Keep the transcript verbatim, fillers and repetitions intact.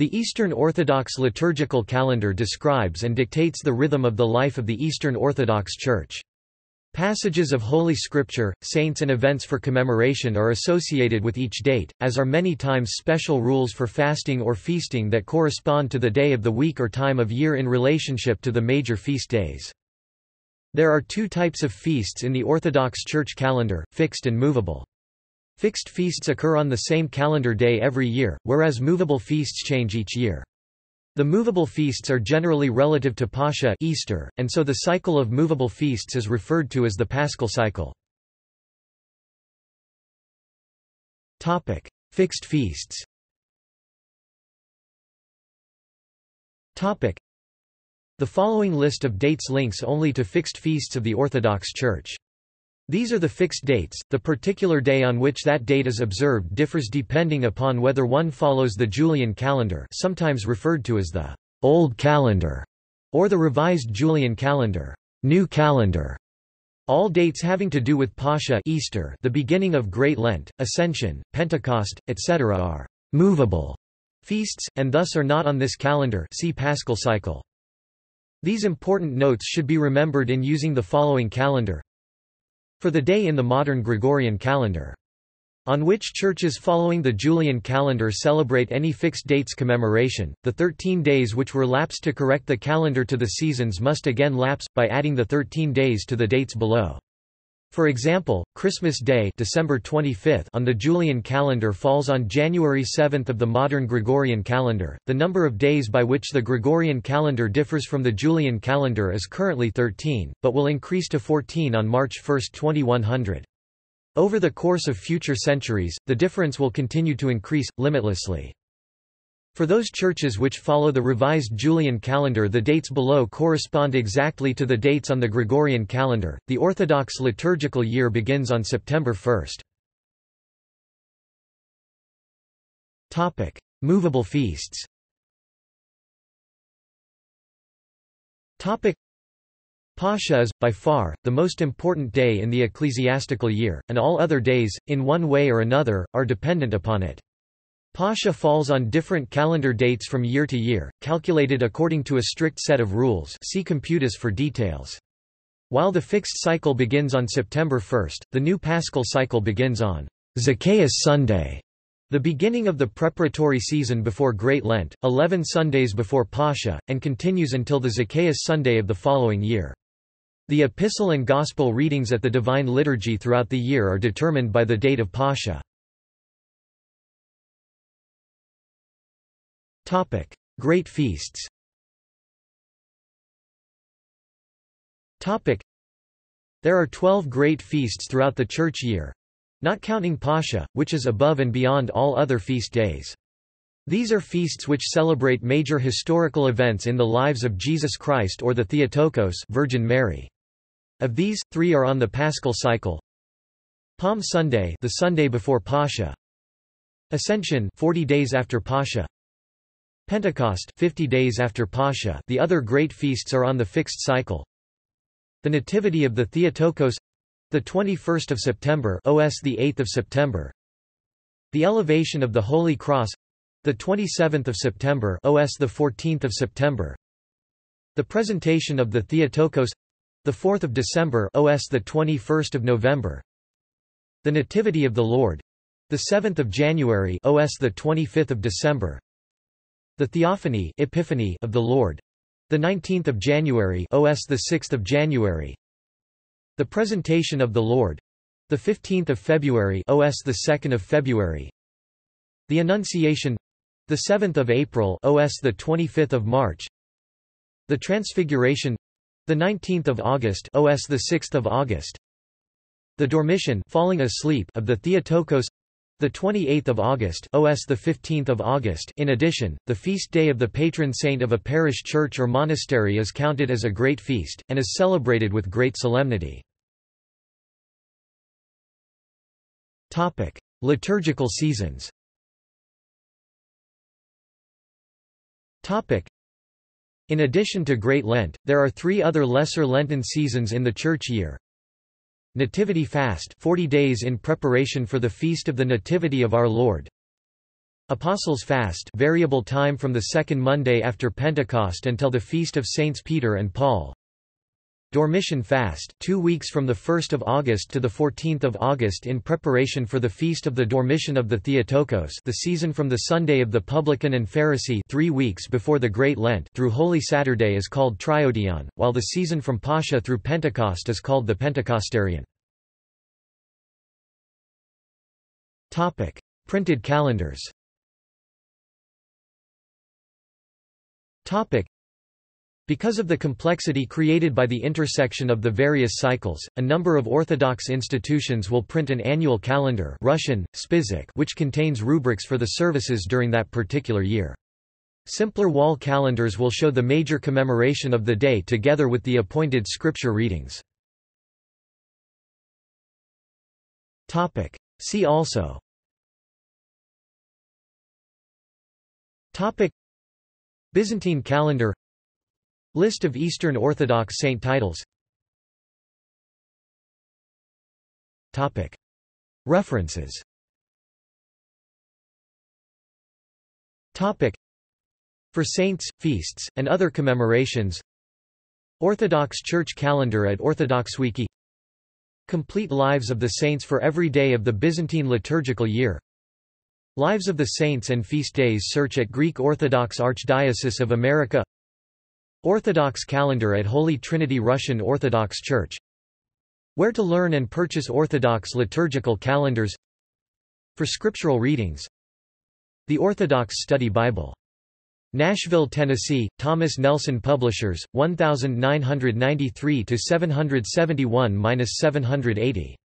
The Eastern Orthodox liturgical calendar describes and dictates the rhythm of the life of the Eastern Orthodox Church. Passages of Holy Scripture, saints and events for commemoration are associated with each date, as are many times special rules for fasting or feasting that correspond to the day of the week or time of year in relationship to the major feast days. There are two types of feasts in the Orthodox Church calendar, fixed and movable. Fixed feasts occur on the same calendar day every year, whereas movable feasts change each year. The movable feasts are generally relative to Pascha Easter, and so the cycle of movable feasts is referred to as the Paschal cycle. Topic: Fixed feasts. Topic: The following list of dates links only to fixed feasts of the Orthodox Church. These are the fixed dates. The particular day on which that date is observed differs depending upon whether one follows the Julian calendar, sometimes referred to as the Old Calendar, or the Revised Julian Calendar, New Calendar. All dates having to do with Pascha Easter, the beginning of Great Lent, Ascension, Pentecost, et cetera are movable feasts, and thus are not on this calendar. See Paschal cycle. These important notes should be remembered in using the following calendar. For the day in the modern Gregorian calendar, on which churches following the Julian calendar celebrate any fixed date's commemoration, the thirteen days which were lapsed to correct the calendar to the seasons must again lapse, by adding the thirteen days to the dates below. For example, Christmas Day December twenty-fifth on the Julian calendar falls on January seventh of the modern Gregorian calendar. The number of days by which the Gregorian calendar differs from the Julian calendar is currently thirteen, but will increase to fourteen on March first, twenty-one hundred. Over the course of future centuries, the difference will continue to increase, limitlessly. For those churches which follow the revised Julian calendar, the dates below correspond exactly to the dates on the Gregorian calendar. The Orthodox liturgical year begins on September first. Topic: Movable feasts. Topic: Pascha is, by far, the most important day in the ecclesiastical year, and all other days, in one way or another, are dependent upon it. Pascha falls on different calendar dates from year to year, calculated according to a strict set of rules. See Computus for details. While the fixed cycle begins on September first, the new Paschal cycle begins on Zacchaeus Sunday, the beginning of the preparatory season before Great Lent, eleven Sundays before Pascha, and continues until the Zacchaeus Sunday of the following year. The epistle and gospel readings at the Divine Liturgy throughout the year are determined by the date of Pascha. Topic: Great Feasts. Topic: There are twelve great feasts throughout the church year, not counting Pascha, which is above and beyond all other feast days. These are feasts which celebrate major historical events in the lives of Jesus Christ or the Theotokos, Virgin Mary. Of these, three are on the Paschal cycle: Palm Sunday, the Sunday before Pascha; Ascension, forty days after Pascha; Pentecost, fifty days after Pascha. The other great feasts are on the fixed cycle: the Nativity of the Theotokos, the twenty-first of September, O S the eighth of September; the Elevation of the Holy Cross, the twenty-seventh of September, O S the fourteenth of September; the Presentation of the Theotokos, the fourth of December, O S the twenty-first of November; the Nativity of the Lord, the seventh of January, O S the twenty-fifth of December; the Theophany, Epiphany of the Lord, the nineteenth of January, O S the sixth of January; the Presentation of the Lord, the fifteenth of February, O S the second of February; the Annunciation, the seventh of April, O S the twenty-fifth of March; the Transfiguration, the nineteenth of August, O S the sixth of August; the Dormition, falling asleep, of the Theotokos, the twenty-eighth of August, O S the fifteenth of August. In addition, the feast day of the patron saint of a parish church or monastery is counted as a great feast and is celebrated with great solemnity. Topic: Liturgical seasons. Topic: In addition to Great Lent, there are three other lesser Lenten seasons in the church year. Nativity Fast, forty days in preparation for the feast of the Nativity of our Lord. Apostles' Fast, variable time from the second Monday after Pentecost until the Feast of Saints Peter and Paul. Dormition Fast, two weeks from the first of August to the fourteenth of August in preparation for the feast of the Dormition of the Theotokos, the season from the Sunday of the Publican and Pharisee, three weeks before the Great Lent, through Holy Saturday is called Triodion, while the season from Pascha through Pentecost is called the Pentecostarian. Topic: Printed calendars. Topic: Because of the complexity created by the intersection of the various cycles, a number of Orthodox institutions will print an annual calendar Russian, spizik, which contains rubrics for the services during that particular year. Simpler wall calendars will show the major commemoration of the day together with the appointed scripture readings. See also Byzantine calendar. List of Eastern Orthodox saint titles. Topic. References. Topic. For saints, feasts, and other commemorations. Orthodox Church calendar at OrthodoxWiki. Complete lives of the saints for every day of the Byzantine liturgical year. Lives of the saints and feast days search at Greek Orthodox Archdiocese of America. Orthodox calendar at Holy Trinity Russian Orthodox Church. Where to learn and purchase Orthodox liturgical calendars. For scriptural readings, The Orthodox Study Bible. Nashville, Tennessee, Thomas Nelson Publishers, nineteen ninety-three to seven seventy-one to seven eighty.